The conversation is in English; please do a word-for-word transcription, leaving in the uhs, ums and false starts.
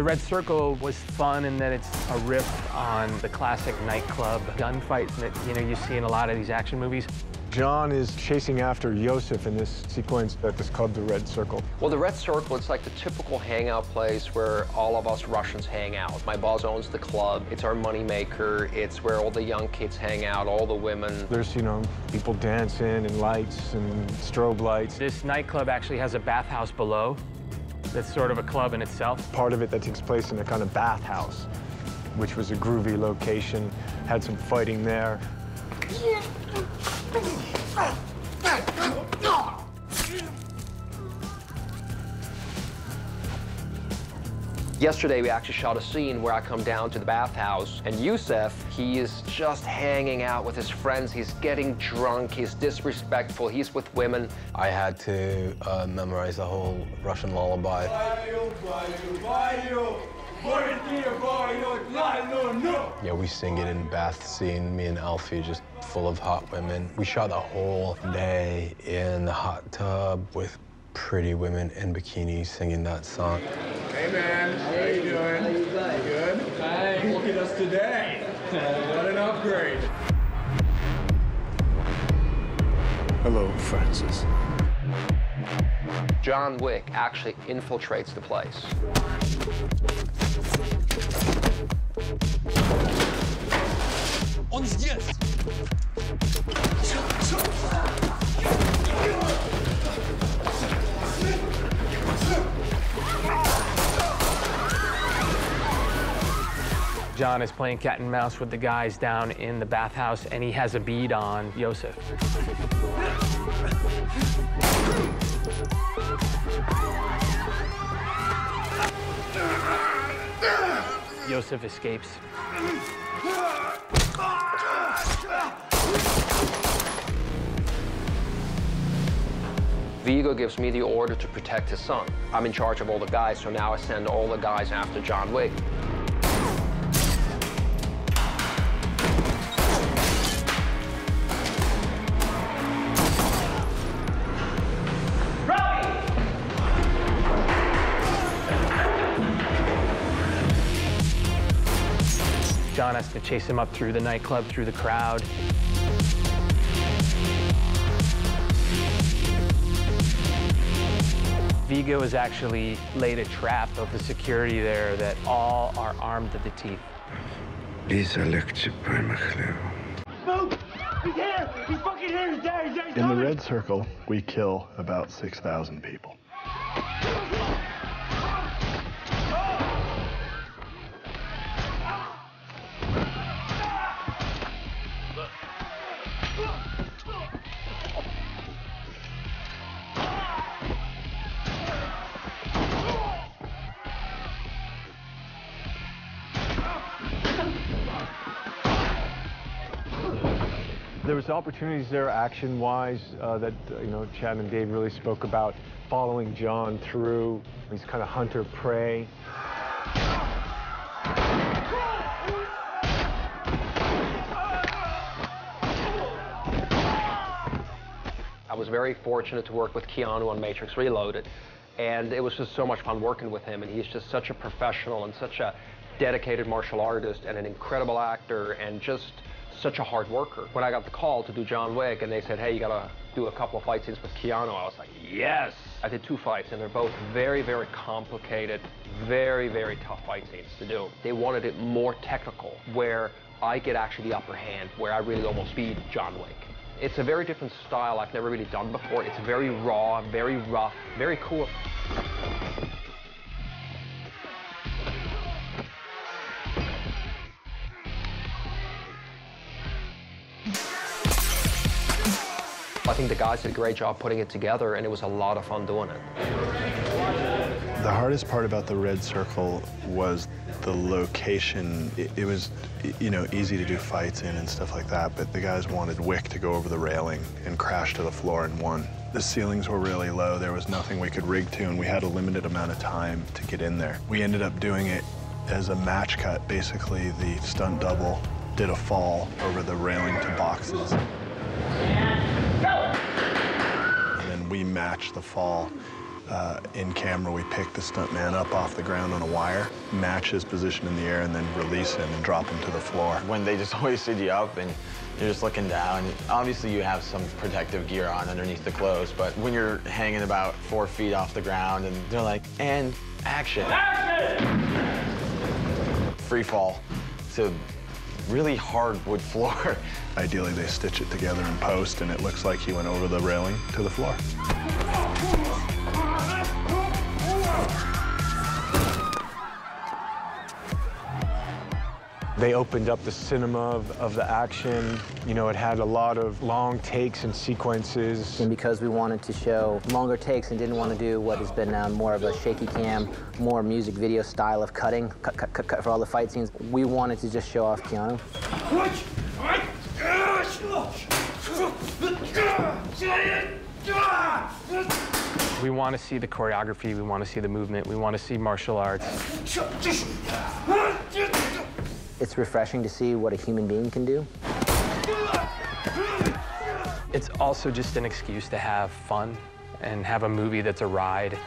The Red Circle was fun in that it's a riff on the classic nightclub gunfights that, you know, you see in a lot of these action movies. John is chasing after Yosef in this sequence at this club, The Red Circle. Well, The Red Circle, it's like the typical hangout place where all of us Russians hang out. My boss owns the club. It's our moneymaker. It's where all the young kids hang out, all the women. There's, you know, people dancing and lights and strobe lights. This nightclub actually has a bathhouse below that's sort of a club in itself. Part of it that takes place in a kind of bathhouse, which was a groovy location, had some fighting there. Yeah. Yesterday, we actually shot a scene where I come down to the bathhouse, and Yosef, he is just hanging out with his friends. He's getting drunk, he's disrespectful, he's with women. I had to uh, memorize the whole Russian lullaby. Yeah, we sing it in bath scene, me and Alfie, just full of hot women. We shot the whole day in the hot tub with pretty women in bikinis singing that song. Hey, man, how are you doing? How you doing? Good? Hi. Look at us today. What an upgrade. Hello, Francis. John Wick actually infiltrates the place. Uns jetzt! John is playing cat and mouse with the guys down in the bathhouse, and he has a bead on Yosef. Yosef escapes. Vigo gives me the order to protect his son. I'm in charge of all the guys, so now I send all the guys after John Wick. John has to chase him up through the nightclub, through the crowd. Vigo has actually laid a trap of the security there that all are armed to the teeth. He's here! He's fucking here! He's there! He's there! In the Red Circle, we kill about six thousand people. There was opportunities there, action-wise, uh, that uh, you know Chad and Dave really spoke about. Following John through, he's kind of hunter-prey. I was very fortunate to work with Keanu on Matrix Reloaded, and it was just so much fun working with him. And he's just such a professional and such a dedicated martial artist and an incredible actor, and just such a hard worker. When I got the call to do John Wick and they said, hey, you gotta do a couple of fight scenes with Keanu, I was like, yes! I did two fights, and they're both very, very complicated, very, very tough fight scenes to do. They wanted it more technical, where I get actually the upper hand, where I really almost beat John Wick. It's a very different style I've never really done before. It's very raw, very rough, very cool. I think the guys did a great job putting it together, and it was a lot of fun doing it. The hardest part about the Red Circle was the location. It, it was, you know, easy to do fights in and stuff like that, but the guys wanted Wick to go over the railing and crash to the floor and won. The ceilings were really low. There was nothing we could rig to, and we had a limited amount of time to get in there. We ended up doing it as a match cut. Basically, the stunt double did a fall over the railing to boxes. And then we matched the fall uh, in camera, we pick the stuntman up off the ground on a wire, match his position in the air, and then release him and drop him to the floor. When they just always sit you up and you're just looking down, obviously you have some protective gear on underneath the clothes, but when you're hanging about four feet off the ground and they're like, and action. Action! Free fall. So, really hardwood floor. Ideally, they stitch it together in post, and it looks like he went over the railing to the floor. They opened up the cinema of, of the action. You know, it had a lot of long takes and sequences. And because we wanted to show longer takes and didn't want to do what has been uh, more of a shaky cam, more music video style of cutting, cut, cut, cut, cut for all the fight scenes, we wanted to just show off Keanu. We want to see the choreography, we want to see the movement, we want to see martial arts. It's refreshing to see what a human being can do. It's also just an excuse to have fun and have a movie that's a ride.